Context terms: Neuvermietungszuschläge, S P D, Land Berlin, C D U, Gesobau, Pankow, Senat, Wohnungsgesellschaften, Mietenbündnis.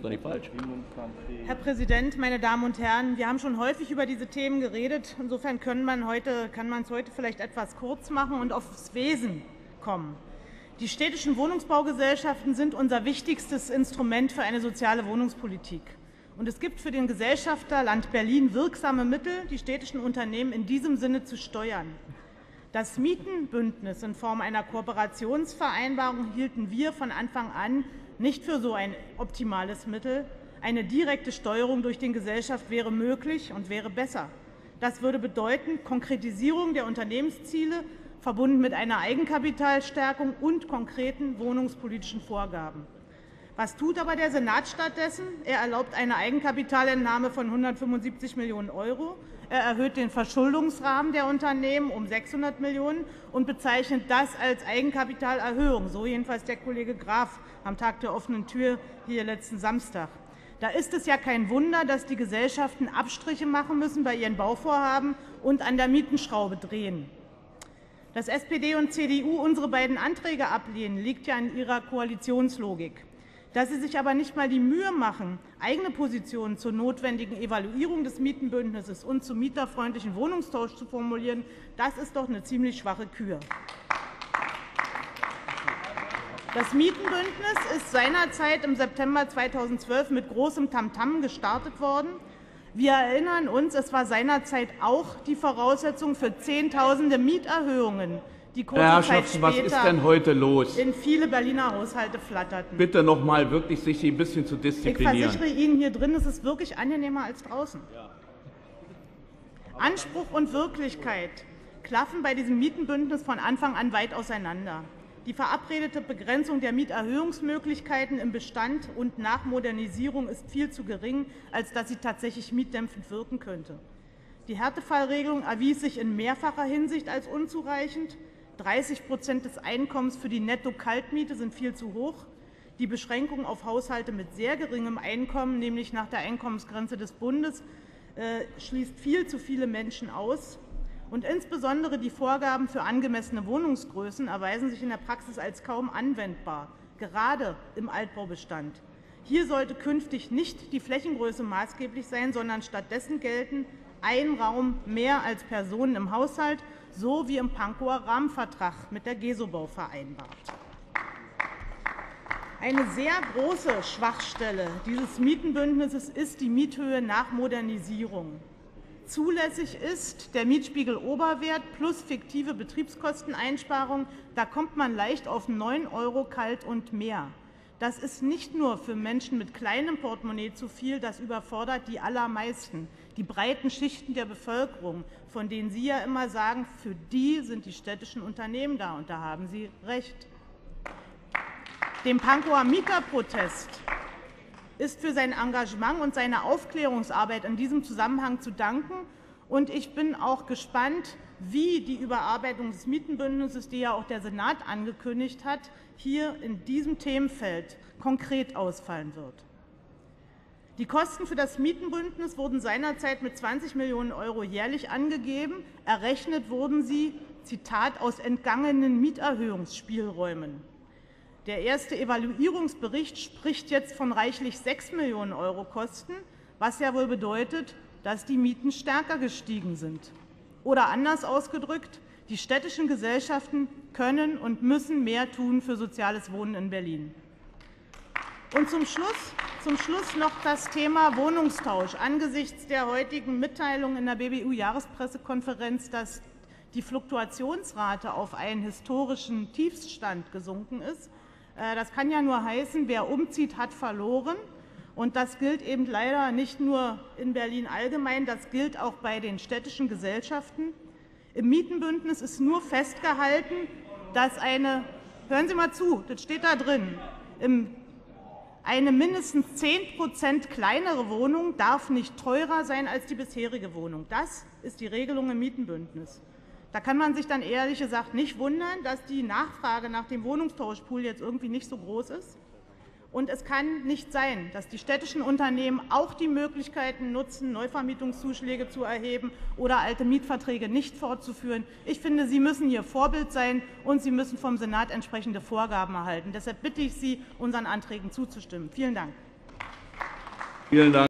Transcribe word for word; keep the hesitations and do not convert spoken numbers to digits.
ist doch nicht falsch. Herr Präsident, meine Damen und Herren! Wir haben schon häufig über diese Themen geredet. Insofern kann man es heute vielleicht etwas kurz machen und aufs Wesen kommen. Die städtischen Wohnungsbaugesellschaften sind unser wichtigstes Instrument für eine soziale Wohnungspolitik. Und es gibt für den Gesellschafter Land Berlin wirksame Mittel, die städtischen Unternehmen in diesem Sinne zu steuern. Das Mietenbündnis in Form einer Kooperationsvereinbarung hielten wir von Anfang an nicht für so ein optimales Mittel. Eine direkte Steuerung durch den Gesellschaft wäre möglich und wäre besser. Das würde bedeuten, Konkretisierung der Unternehmensziele verbunden mit einer Eigenkapitalstärkung und konkreten wohnungspolitischen Vorgaben. Was tut aber der Senat stattdessen? Er erlaubt eine Eigenkapitalentnahme von hundertfünfundsiebzig Millionen Euro. Er erhöht den Verschuldungsrahmen der Unternehmen um sechshundert Millionen Euro und bezeichnet das als Eigenkapitalerhöhung, so jedenfalls der Kollege Graf am Tag der offenen Tür hier letzten Samstag. Da ist es ja kein Wunder, dass die Gesellschaften Abstriche machen müssen bei ihren Bauvorhaben und an der Mietenschraube drehen. Dass S P D und C D U unsere beiden Anträge ablehnen, liegt ja an ihrer Koalitionslogik. Dass sie sich aber nicht einmal die Mühe machen, eigene Positionen zur notwendigen Evaluierung des Mietenbündnisses und zum mieterfreundlichen Wohnungstausch zu formulieren, das ist doch eine ziemlich schwache Kür. Das Mietenbündnis ist seinerzeit im September zweitausendzwölf mit großem Tamtam gestartet worden. Wir erinnern uns, es war seinerzeit auch die Voraussetzung für Zehntausende Mieterhöhungen, die kurze Herr Zeit später was ist denn heute los? In viele Berliner Haushalte flatterten. Bitte noch mal wirklich sich ein bisschen zu disziplinieren. Ich versichere Ihnen, hier drin ist es wirklich angenehmer als draußen. Ja. Anspruch und Wirklichkeit klaffen bei diesem Mietenbündnis von Anfang an weit auseinander. Die verabredete Begrenzung der Mieterhöhungsmöglichkeiten im Bestand und nach Modernisierung ist viel zu gering, als dass sie tatsächlich mietdämpfend wirken könnte. Die Härtefallregelung erwies sich in mehrfacher Hinsicht als unzureichend. dreißig Prozent des Einkommens für die Netto-Kaltmiete sind viel zu hoch. Die Beschränkung auf Haushalte mit sehr geringem Einkommen, nämlich nach der Einkommensgrenze des Bundes, äh, schließt viel zu viele Menschen aus. Und insbesondere die Vorgaben für angemessene Wohnungsgrößen erweisen sich in der Praxis als kaum anwendbar, gerade im Altbaubestand. Hier sollte künftig nicht die Flächengröße maßgeblich sein, sondern stattdessen gelten ein Raum mehr als Personen im Haushalt, so wie im Pankower Rahmenvertrag mit der Gesobau vereinbart. Eine sehr große Schwachstelle dieses Mietenbündnisses ist die Miethöhe nach Modernisierung. Zulässig ist der Mietspiegel-Oberwert plus fiktive Betriebskosteneinsparung. Da kommt man leicht auf neun Euro kalt und mehr. Das ist nicht nur für Menschen mit kleinem Portemonnaie zu viel, das überfordert die allermeisten, die breiten Schichten der Bevölkerung, von denen Sie ja immer sagen, für die sind die städtischen Unternehmen da, und da haben Sie recht. Dem Pankower Mieterprotest ist für sein Engagement und seine Aufklärungsarbeit in diesem Zusammenhang zu danken. Und ich bin auch gespannt, wie die Überarbeitung des Mietenbündnisses, die ja auch der Senat angekündigt hat, hier in diesem Themenfeld konkret ausfallen wird. Die Kosten für das Mietenbündnis wurden seinerzeit mit zwanzig Millionen Euro jährlich angegeben. Errechnet wurden sie, Zitat, aus entgangenen Mieterhöhungsspielräumen. Der erste Evaluierungsbericht spricht jetzt von reichlich sechs Millionen Euro Kosten, was ja wohl bedeutet, dass die Mieten stärker gestiegen sind. Oder anders ausgedrückt, die städtischen Gesellschaften können und müssen mehr tun für soziales Wohnen in Berlin. Und zum Schluss, zum Schluss noch das Thema Wohnungstausch. Angesichts der heutigen Mitteilung in der B B U-Jahrespressekonferenz, dass die Fluktuationsrate auf einen historischen Tiefstand gesunken ist, das kann ja nur heißen, wer umzieht, hat verloren. Und das gilt eben leider nicht nur in Berlin allgemein, das gilt auch bei den städtischen Gesellschaften. Im Mietenbündnis ist nur festgehalten, dass eine, hören Sie mal zu, das steht da drin, eine mindestens zehn Prozent kleinere Wohnung darf nicht teurer sein als die bisherige Wohnung. Das ist die Regelung im Mietenbündnis. Da kann man sich dann ehrlich gesagt nicht wundern, dass die Nachfrage nach dem Wohnungstauschpool jetzt irgendwie nicht so groß ist. Und es kann nicht sein, dass die städtischen Unternehmen auch die Möglichkeiten nutzen, Neuvermietungszuschläge zu erheben oder alte Mietverträge nicht fortzuführen. Ich finde, sie müssen hier Vorbild sein, und sie müssen vom Senat entsprechende Vorgaben erhalten. Deshalb bitte ich Sie, unseren Anträgen zuzustimmen. Vielen Dank. Vielen Dank.